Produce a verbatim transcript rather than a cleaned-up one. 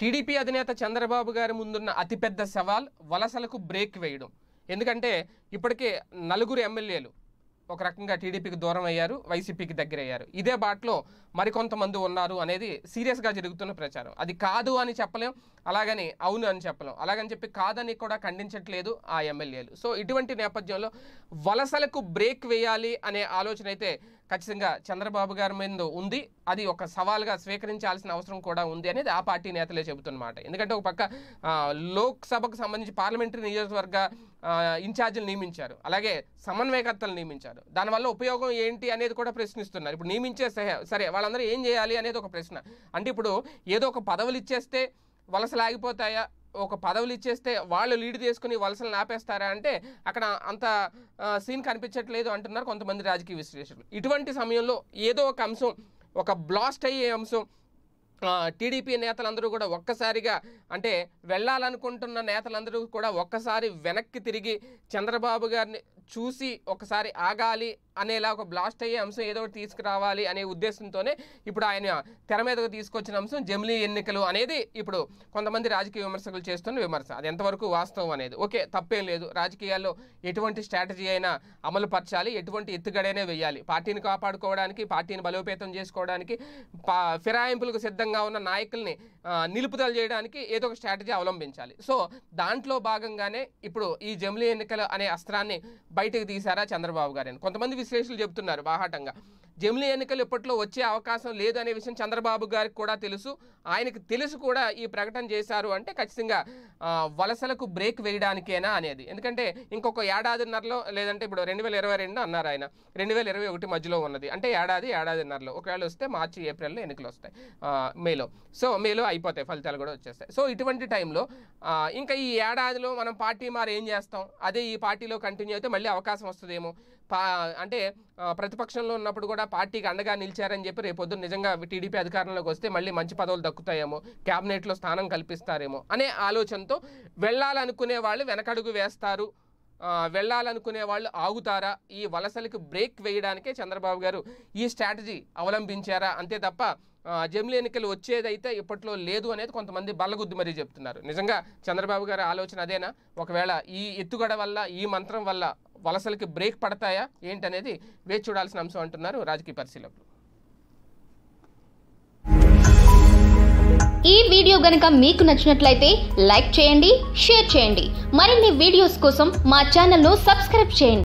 TDP అధినేత చంద్రబాబు గారి ముందున్న అతిపెద్ద సవాల్ వలసలకు బ్రేక్ వేయడం. ఎందుకంటే ఇప్పటికే నలుగురు ఎమ్మెల్యేలు ఒక రకంగా టీడీపీకి దూరం అయ్యారు, వైసీపీకి దగ్గర అయ్యారు. ఇదే బాటలో మరికొంతమంది ఉన్నారు అనేది సీరియస్గా జరుగుతున్న ప్రచారం. అది కాదు అని చెప్పలేం, అలాగని అవును అని చెప్పలేం, అలాగని చెప్పి కాదని కూడా ఖండించట్లేదు ఆ ఎమ్మెల్యేలు. సో ఇటువంటి నేపథ్యంలో వలసలకు బ్రేక్ వేయాలి అనే ఆలోచన అయితే ఖచ్చితంగా చంద్రబాబు గారి మీద ఉంది. అది ఒక సవాల్గా స్వీకరించాల్సిన అవసరం కూడా ఉంది అనేది ఆ పార్టీ నేతలే చెబుతున్నమాట. ఎందుకంటే ఒక పక్క లోక్సభకు సంబంధించి పార్లమెంటరీ నియోజకవర్గ ఇన్ఛార్జీలు నియమించారు, అలాగే సమన్వయకర్తలు నియమించారు. దానివల్ల ఉపయోగం ఏంటి అనేది కూడా ప్రశ్నిస్తున్నారు. ఇప్పుడు నియమించే సరే వాళ్ళందరూ ఏం చేయాలి అనేది ఒక ప్రశ్న. అంటే ఇప్పుడు ఏదో ఒక పదవులు ఇచ్చేస్తే వలసలు ఆగిపోతాయా, ఒక పదవులు ఇచ్చేస్తే వాళ్ళు లీడ్ చేసుకుని వలసలు నాపేస్తారా అంటే అక్కడ అంత సీన్ కనిపించట్లేదు అంటున్నారు కొంతమంది రాజకీయ విశ్లేషకులు. ఇటువంటి సమయంలో ఏదో ఒక అంశం, ఒక బ్లాస్ట్ అయ్యే అంశం, టీడీపీ నేతలందరూ కూడా ఒక్కసారిగా అంటే వెళ్ళాలనుకుంటున్న నేతలందరూ కూడా ఒక్కసారి వెనక్కి తిరిగి చంద్రబాబు గారిని చూసి ఒకసారి ఆగాలి అనేలా ఒక బ్లాస్ట్ అయ్యే అంశం ఏదో ఒకటి తీసుకురావాలి అనే ఉద్దేశంతోనే ఇప్పుడు ఆయన తెర మీదకు తీసుకొచ్చిన అంశం జమిలీ ఎన్నికలు అనేది ఇప్పుడు కొంతమంది రాజకీయ విమర్శకులు చేస్తున్న విమర్శ. అది ఎంతవరకు వాస్తవం అనేది ఓకే, తప్పేం లేదు. రాజకీయాల్లో ఎటువంటి స్ట్రాటజీ అయినా అమలు పరచాలి, ఎటువంటి ఎత్తుగడైనా వేయాలి. పార్టీని కాపాడుకోవడానికి, పార్టీని బలోపేతం చేసుకోవడానికి, ఫిరాయింపులకు సిద్ధంగా ఉన్న నాయకుల్ని నిలుపుదల చేయడానికి ఏదో ఒక స్ట్రాటజీ అవలంబించాలి. సో దాంట్లో భాగంగానే ఇప్పుడు ఈ జమిలీ ఎన్నికలు అనే అస్త్రాన్ని బయటకు తీశారా చంద్రబాబు గారిని కొంతమంది విశ్లేషకులు చెబుతున్నారు బాహాటంగా. జమిలీ ఎన్నికలు ఇప్పట్లో వచ్చే అవకాశం లేదు అనే విషయం చంద్రబాబు గారికి కూడా తెలుసు. ఆయనకు తెలుసు కూడా ఈ ప్రకటన చేశారు అంటే ఖచ్చితంగా వలసలకు బ్రేక్ వేయడానికేనా అనేది. ఎందుకంటే ఇంకొక ఏడాదిన్నరలో, లేదంటే ఇప్పుడు రెండు వేల ఇరవై రెండు అన్నారు ఆయన, రెండు వేల ఇరవై ఒకటి మధ్యలో ఉన్నది అంటే ఏడాది ఏడాదిన్నరలో ఒకవేళ వస్తే మార్చి ఏప్రిల్లో ఎన్నికలు వస్తాయి, మేలో సో మేలో అయిపోతాయి, ఫలితాలు కూడా వచ్చేస్తాయి. సో ఇటువంటి టైంలో ఇంకా ఈ ఏడాదిలో మనం పార్టీ మారి ఏం చేస్తాం, అదే ఈ పార్టీలో కంటిన్యూ అయితే మళ్ళీ అవకాశం వస్తుందేమో. పా అంటే ప్రతిపక్షంలో ఉన్నప్పుడు కూడా పార్టీకి అండగా నిలిచారని చెప్పి రేపొద్దు నిజంగా టీడీపీ అధికారంలోకి వస్తే మళ్ళీ మంచి పదవులు దక్కుతాయేమో, క్యాబినెట్లో స్థానం కల్పిస్తారేమో అనే ఆలోచనతో వెళ్ళాలనుకునే వాళ్ళు వెనకడుగు వేస్తారు, వెళ్ళాలనుకునే వాళ్ళు ఆగుతారా, ఈ వలసలకు బ్రేక్ వేయడానికే చంద్రబాబు గారు ఈ స్ట్రాటజీ అవలంబించారా అంతే తప్ప జమిలీ ఎన్నికలు వచ్చేదైతే ఇప్పట్లో లేదు అనేది కొంతమంది బల్లగుద్ది మరీ చెప్తున్నారు. నిజంగా చంద్రబాబు గారి ఆలోచన అదేనా? ఒకవేళ ఈ ఎత్తుగడ వల్ల, ఈ మంత్రం వల్ల వలసలకి బ్రేక్ పడతాయా ఏంటనేది వేచి చూడాల్సిన అంశం అంటున్నారు రాజకీయ పరిశీలకులు. ఈ వీడియో గనుక మీకు నచ్చినట్లయితే లైక్ చేయండి, షేర్ చేయండి. మరిన్ని వీడియోస్ కోసం మా ఛానల్ను సబ్స్క్రైబ్ చేయండి.